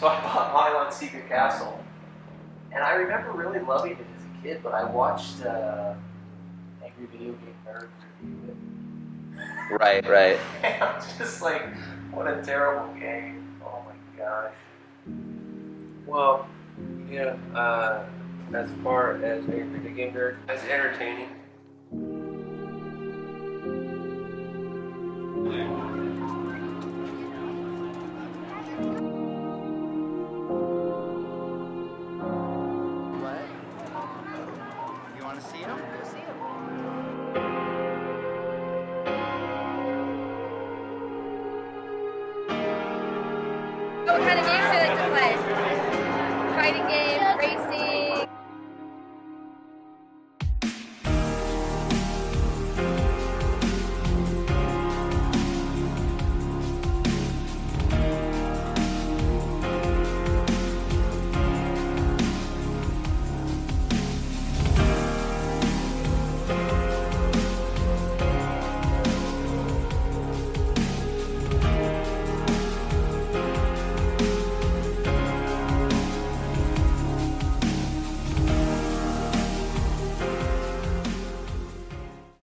So I bought Mylon's Secret Castle. And I remember really loving it as a kid, but I watched Angry Video Game Nerd review it. Right, right. And I'm just like, what a terrible game. Oh my gosh. Well, yeah, as far as Angry Video Game Nerd, that's entertaining. What kind of games do you like to play? Fighting games.